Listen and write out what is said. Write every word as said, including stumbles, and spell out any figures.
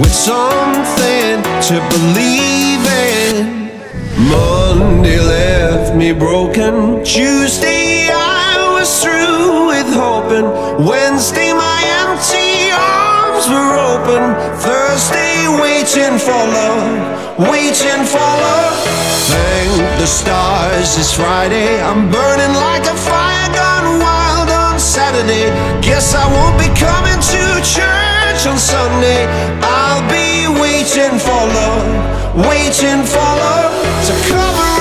with something to believe in. Monday left me broken, Tuesday I was through with hoping, Wednesday my empty arms were open, Thursday waiting for love, waiting for love. Thank the stars it's Friday, I'm burning like a fire gone wild on Saturday. Guess I won't be coming to church on Sunday. I'll be waiting for love, waiting for love to cover